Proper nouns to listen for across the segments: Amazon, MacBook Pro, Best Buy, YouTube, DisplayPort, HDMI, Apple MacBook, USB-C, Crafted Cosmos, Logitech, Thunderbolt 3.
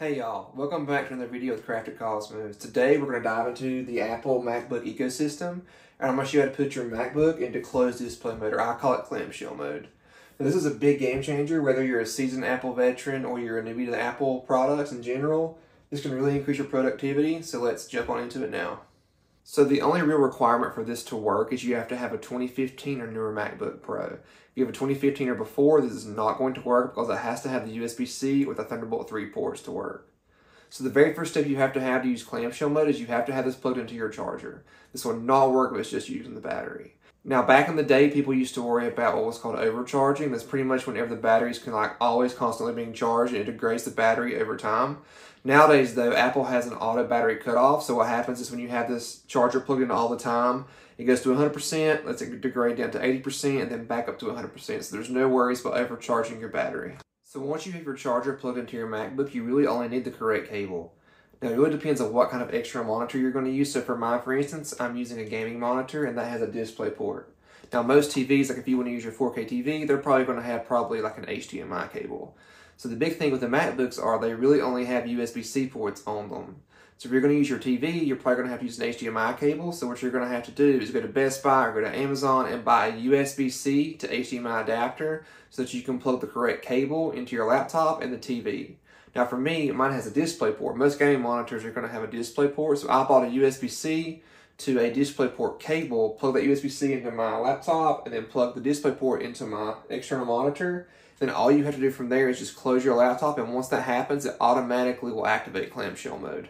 Hey y'all, welcome back to another video with Crafted Cosmos. Today we're going to dive into the Apple MacBook ecosystem, and I'm going to show you how to put your MacBook into closed display mode, or I call it clamshell mode. Now, this is a big game changer, whether you're a seasoned Apple veteran or you're a newbie to the Apple products in general. This can really increase your productivity, so let's jump on into it now. So the only real requirement for this to work is you have to have a 2015 or newer MacBook Pro. If you have a 2015 or before, this is not going to work because it has to have the USB-C with the Thunderbolt 3 ports to work. So the very first step you have to use clamshell mode is you have to have this plugged into your charger. This will not work if it's just using the battery. Now back in the day, people used to worry about what was called overcharging. That's pretty much whenever the batteries can always constantly being charged and it degrades the battery over time. Nowadays though, Apple has an auto battery cutoff. So what happens is when you have this charger plugged in all the time, it goes to 100%, lets it degrade down to 80% and then back up to 100%. So there's no worries about overcharging your battery. So once you have your charger plugged into your MacBook, you really only need the correct cable. Now, it really depends on what kind of extra monitor you're going to use. So for mine, for instance, I'm using a gaming monitor and that has a display port. Now, most TVs, like if you want to use your 4K TV, they're probably going to have like an HDMI cable. So the big thing with the MacBooks are they really only have USB-C ports on them. So if you're going to use your TV, you're probably going to have to use an HDMI cable. So what you're going to have to do is go to Best Buy or go to Amazon and buy a USB-C to HDMI adapter so that you can plug the correct cable into your laptop and the TV. Now for me, mine has a display port. Most gaming monitors are going to have a display port. So I bought a USB-C to a display port cable, plug that USB-C into my laptop, and then plug the display port into my external monitor. Then all you have to do from there is just close your laptop. And once that happens, it automatically will activate clamshell mode.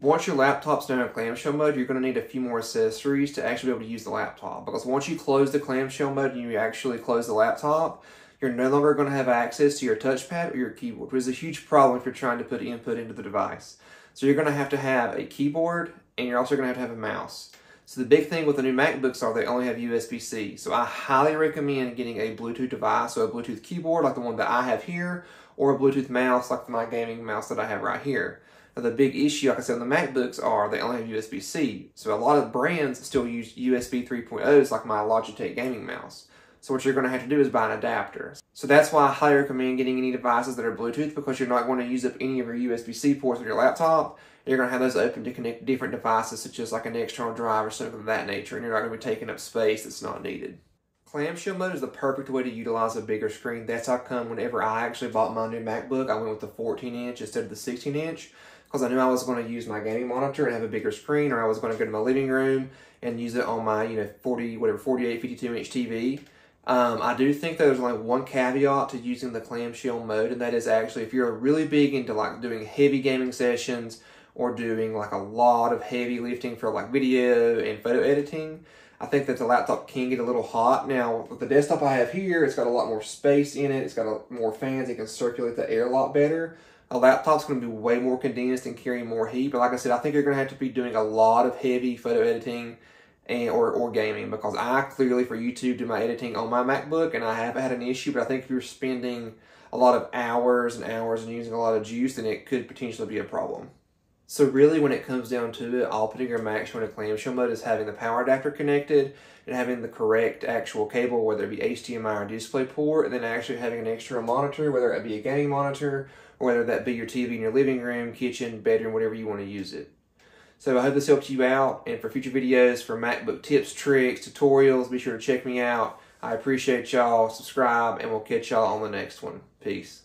Once your laptop's down in clamshell mode, you're going to need a few more accessories to actually be able to use the laptop. Because once you close the clamshell mode and you actually close the laptop, you're no longer going to have access to your touchpad or your keyboard, which is a huge problem if you're trying to put input into the device. So you're going to have a keyboard and you're also going to have a mouse. So the big thing with the new MacBooks are they only have USB-C. So I highly recommend getting a Bluetooth device, so a Bluetooth keyboard like the one that I have here, or a Bluetooth mouse like my gaming mouse that I have right here. Now the big issue, like I said, on the MacBooks are they only have USB-C. So a lot of brands still use USB 3.0s like my Logitech gaming mouse. So what you're going to have to do is buy an adapter. So that's why I highly recommend getting any devices that are Bluetooth, because you're not going to use up any of your USB-C ports on your laptop. You're going to have those open to connect different devices, such as like an external drive or something of that nature, and you're not going to be taking up space that's not needed. Clamshell mode is the perfect way to utilize a bigger screen. That's how come whenever I actually bought my new MacBook, I went with the 14-inch instead of the 16-inch, because I knew I was going to use my gaming monitor and have a bigger screen, or I was going to go to my living room and use it on my 48, 52-inch TV. I do think that there's only one caveat to using the clamshell mode, and that is actually if you're really big into like doing heavy gaming sessions or doing like a lot of heavy lifting for like video and photo editing, I think that the laptop can get a little hot. Now with the desktop I have here, it's got a lot more space in it, it's got more fans, it can circulate the air a lot better. A laptop's going to be way more condensed and carry more heat, but like I said, I think you're going to have to be doing a lot of heavy photo editing or gaming, because I clearly for YouTube do my editing on my MacBook and I have had an issue. But I think if you're spending a lot of hours and hours and using a lot of juice, then it could potentially be a problem. So really when it comes down to it, all putting your Mac into clamshell mode is having the power adapter connected and having the correct actual cable, whether it be HDMI or DisplayPort, and then actually having an external monitor, whether it be a gaming monitor or whether that be your TV in your living room, kitchen, bedroom, whatever you want to use it. So I hope this helped you out, and for future videos for MacBook tips, tricks, tutorials, be sure to check me out. I appreciate y'all, subscribe, and we'll catch y'all on the next one. Peace.